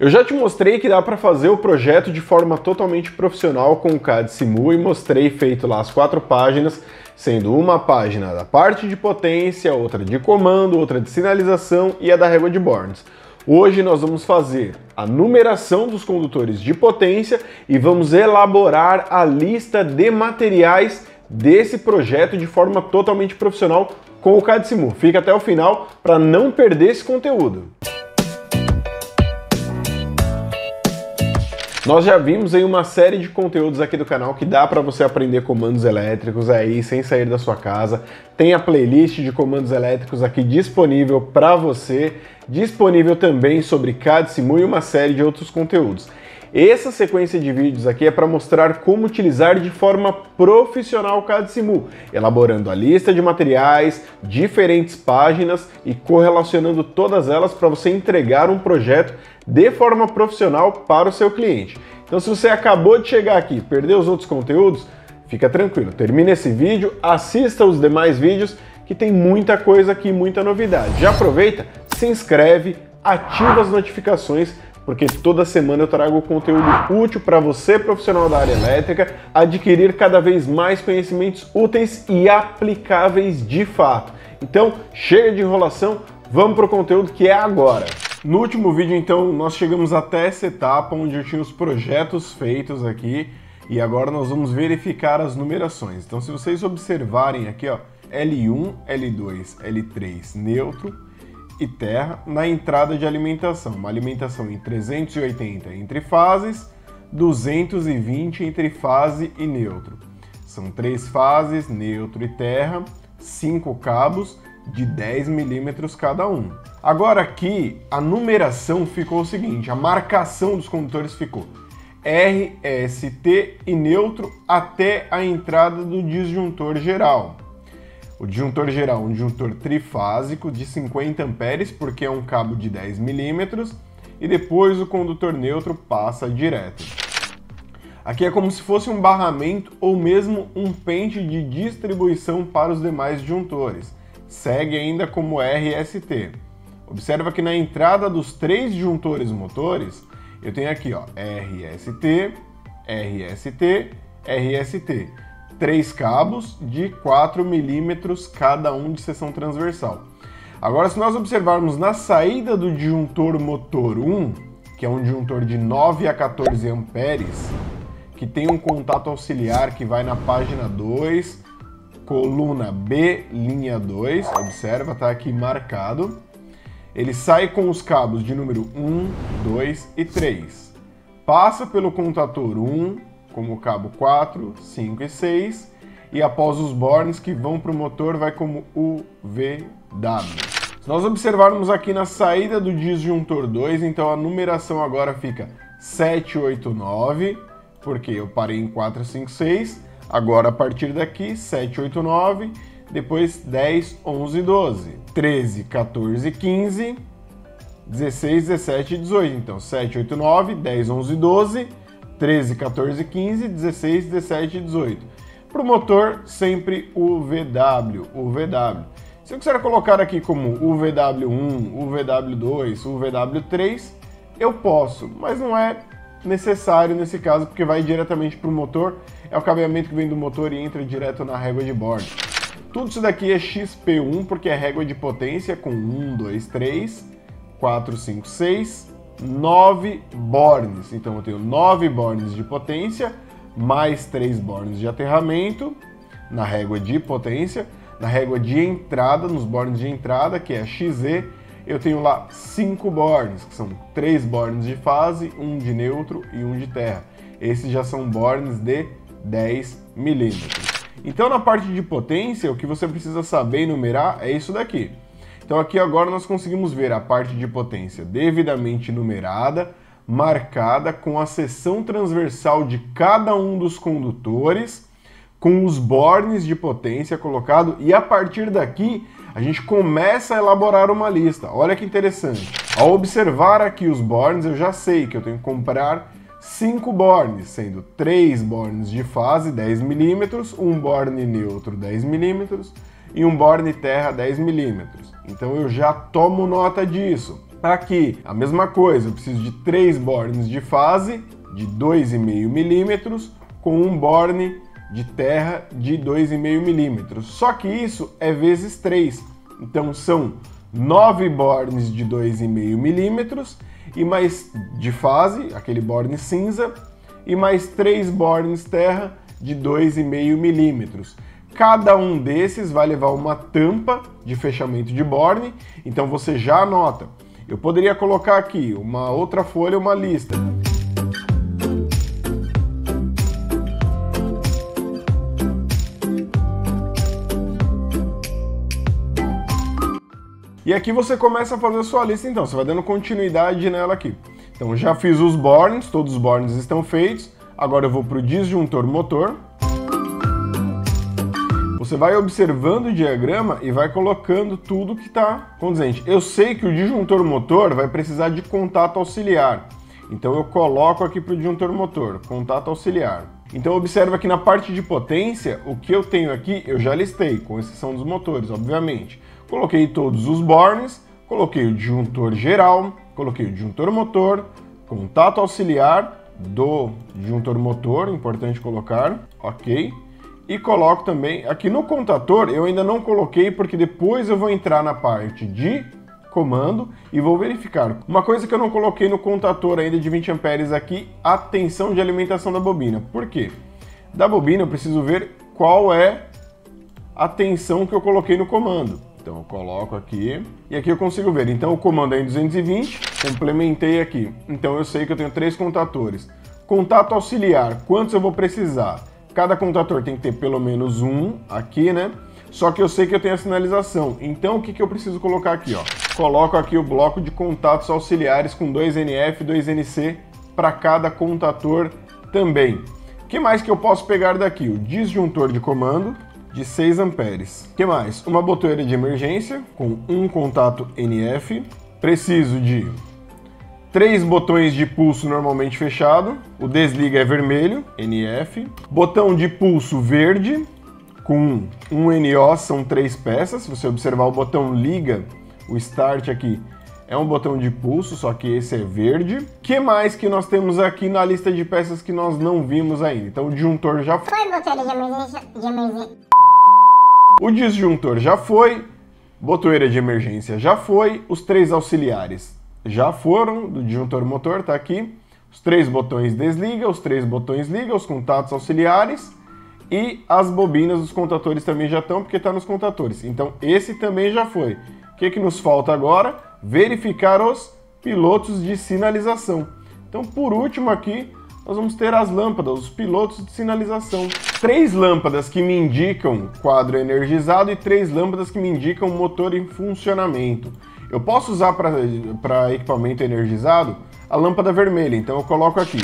Eu já te mostrei que dá para fazer o projeto de forma totalmente profissional com o CADe SIMU e mostrei feito lá as 4 páginas, sendo uma página da parte de potência, outra de comando, outra de sinalização e a da régua de bornes. Hoje nós vamos fazer a numeração dos condutores de potência e vamos elaborar a lista de materiais desse projeto de forma totalmente profissional com o CADe SIMU. Fica até o final para não perder esse conteúdo. Nós já vimos em uma série de conteúdos aqui do canal que dá para você aprender comandos elétricos aí sem sair da sua casa. Tem a playlist de comandos elétricos aqui disponível para você, disponível também sobre CADe SIMU e uma série de outros conteúdos. Essa sequência de vídeos aqui é para mostrar como utilizar de forma profissional o CADe SIMU, elaborando a lista de materiais, diferentes páginas e correlacionando todas elas para você entregar um projeto de forma profissional para o seu cliente. Então, se você acabou de chegar aqui e perdeu os outros conteúdos, fica tranquilo, termina esse vídeo, assista os demais vídeos que tem muita coisa aqui, muita novidade. Já aproveita, se inscreve, ativa as notificações, porque toda semana eu trago conteúdo útil para você, profissional da área elétrica, adquirir cada vez mais conhecimentos úteis e aplicáveis de fato. Então, chega de enrolação, vamos para o conteúdo que é agora. No último vídeo, então, nós chegamos até essa etapa onde eu tinha os projetos feitos aqui e agora nós vamos verificar as numerações. Então, se vocês observarem aqui, ó, L1, L2, L3, neutro, e terra na entrada de alimentação, uma alimentação em 380 entre fases, 220 entre fase e neutro. São 3 fases, neutro e terra, 5 cabos de 10 milímetros cada um. Agora aqui a numeração ficou o seguinte, a marcação dos condutores ficou R, S, T e neutro até a entrada do disjuntor geral. O disjuntor geral é um disjuntor trifásico de 50 amperes, porque é um cabo de 10 milímetros, e depois o condutor neutro passa direto. Aqui é como se fosse um barramento ou mesmo um pente de distribuição para os demais disjuntores. Segue ainda como RST. Observa que na entrada dos 3 disjuntores motores, eu tenho aqui ó, RST, RST, RST. 3 cabos de 4 milímetros cada um de seção transversal. Agora, se nós observarmos na saída do disjuntor motor 1, que é um disjuntor de 9 a 14 amperes, que tem um contato auxiliar que vai na página 2, coluna B, linha 2, observa, está aqui marcado, ele sai com os cabos de número 1, 2 e 3. Passa pelo contator 1, como cabo 4, 5 e 6, e após os bornes que vão para o motor vai como UVW. Se nós observarmos aqui na saída do disjuntor 2, então a numeração agora fica 7, 8, 9, porque eu parei em 4, 5, 6, agora a partir daqui 7, 8, 9, depois 10, 11, 12, 13, 14, 15, 16, 17 e 18, então 7, 8, 9, 10, 11, 12, 13, 14, 15, 16, 17 e 18. Para o motor, sempre UVW, UVW. Se eu quiser colocar aqui como UVW1, UVW2, UVW3, eu posso, mas não é necessário nesse caso, porque vai diretamente para o motor, é o cabeamento que vem do motor e entra direto na régua de borne. Tudo isso daqui é XP1, porque é régua de potência com 1, 2, 3, 4, 5, 6... 9 bornes, então eu tenho 9 bornes de potência, mais 3 bornes de aterramento, na régua de potência, na régua de entrada, nos bornes de entrada, que é XZ, eu tenho lá 5 bornes, que são 3 bornes de fase, 1 de neutro e 1 de terra. Esses já são bornes de 10 milímetros. Então na parte de potência, o que você precisa saber e numerar é isso daqui. Então aqui agora nós conseguimos ver a parte de potência devidamente numerada, marcada com a seção transversal de cada um dos condutores, com os bornes de potência colocado, e a partir daqui a gente começa a elaborar uma lista. Olha que interessante. Ao observar aqui os bornes, eu já sei que eu tenho que comprar 5 bornes, sendo 3 bornes de fase 10 milímetros, 1 borne neutro 10 milímetros, e um borne terra 10 milímetros. Então eu já tomo nota disso. Tá aqui. A mesma coisa, eu preciso de 3 bornes de fase de 2,5 milímetros com um borne de terra de 2,5 milímetros. Só que isso é vezes 3. Então são 9 bornes de 2,5 milímetros e mais de fase, aquele borne cinza, e mais 3 bornes terra de 2,5 milímetros. Cada um desses vai levar uma tampa de fechamento de borne, então você já anota. Eu poderia colocar aqui uma outra folha, uma lista. E aqui você começa a fazer a sua lista, então você vai dando continuidade nela aqui. Então já fiz os bornes, todos os bornes estão feitos. Agora eu vou para o disjuntor motor. Você vai observando o diagrama e vai colocando tudo que está condizente. Eu sei que o disjuntor motor vai precisar de contato auxiliar. Então eu coloco aqui para o disjuntor motor, contato auxiliar. Então observa que na parte de potência, o que eu tenho aqui eu já listei, com exceção dos motores, obviamente. Coloquei todos os bornes, coloquei o disjuntor geral, coloquei o disjuntor motor, contato auxiliar do disjuntor motor, importante colocar, ok. E coloco também, aqui no contator eu ainda não coloquei porque depois eu vou entrar na parte de comando e vou verificar. Uma coisa que eu não coloquei no contator ainda de 20 amperes aqui, a tensão de alimentação da bobina. Por quê? Da bobina eu preciso ver qual é a tensão que eu coloquei no comando. Então eu coloco aqui e aqui eu consigo ver. Então o comando é em 220, complementei aqui. Então eu sei que eu tenho 3 contatores. Contato auxiliar, quantos eu vou precisar? Cada contator tem que ter pelo menos um aqui, né? Só que eu sei que eu tenho a sinalização. Então, o que eu preciso colocar aqui, ó? Coloco aqui o bloco de contatos auxiliares com 2NF e 2NC para cada contator também. O que mais que eu posso pegar daqui? O disjuntor de comando de 6 amperes. O que mais? Uma botoeira de emergência com um contato NF. Preciso de 3 botões de pulso normalmente fechado, o desliga é vermelho, NF, botão de pulso verde com um NO, são 3 peças, se você observar o botão liga, o start aqui é um botão de pulso, só que esse é verde. O que mais que nós temos aqui na lista de peças que nós não vimos ainda? Então o disjuntor já foi, o disjuntor já foi, botoeira de emergência já foi, os 3 auxiliares já foram, do disjuntor motor tá aqui, os 3 botões desliga, os 3 botões liga, os contatos auxiliares e as bobinas dos contatores também já estão, porque tá nos contatores. Então esse também já foi. O que nos falta agora? Verificar os pilotos de sinalização. Então por último aqui, nós vamos ter as lâmpadas, os pilotos de sinalização. 3 lâmpadas que me indicam quadro energizado e 3 lâmpadas que me indicam motor em funcionamento. Eu posso usar para equipamento energizado a lâmpada vermelha, então eu coloco aqui.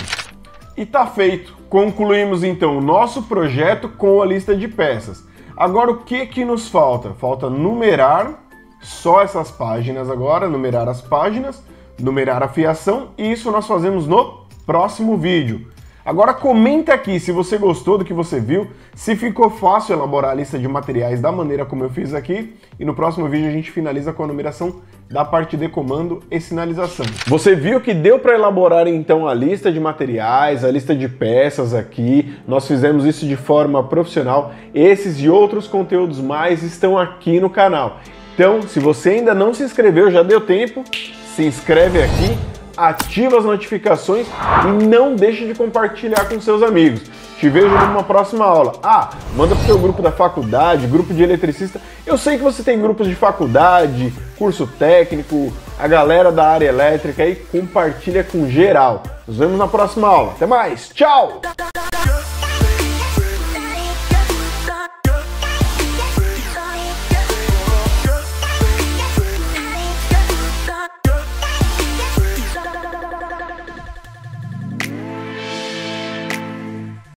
E tá feito! Concluímos então o nosso projeto com a lista de peças. Agora o que nos falta? Falta numerar só essas páginas agora, numerar as páginas, numerar a fiação, e isso nós fazemos no próximo vídeo. Agora comenta aqui se você gostou do que você viu, se ficou fácil elaborar a lista de materiais da maneira como eu fiz aqui, e no próximo vídeo a gente finaliza com a numeração da parte de comando e sinalização. Você viu que deu para elaborar então a lista de materiais, a lista de peças aqui, nós fizemos isso de forma profissional, esses e outros conteúdos mais estão aqui no canal. Então, se você ainda não se inscreveu, já deu tempo, se inscreve aqui, ativa as notificações e não deixe de compartilhar com seus amigos. Te vejo numa próxima aula. Ah, manda pro seu grupo da faculdade, grupo de eletricista. Eu sei que você tem grupos de faculdade, curso técnico, a galera da área elétrica aí, compartilha com geral. Nos vemos na próxima aula. Até mais, tchau!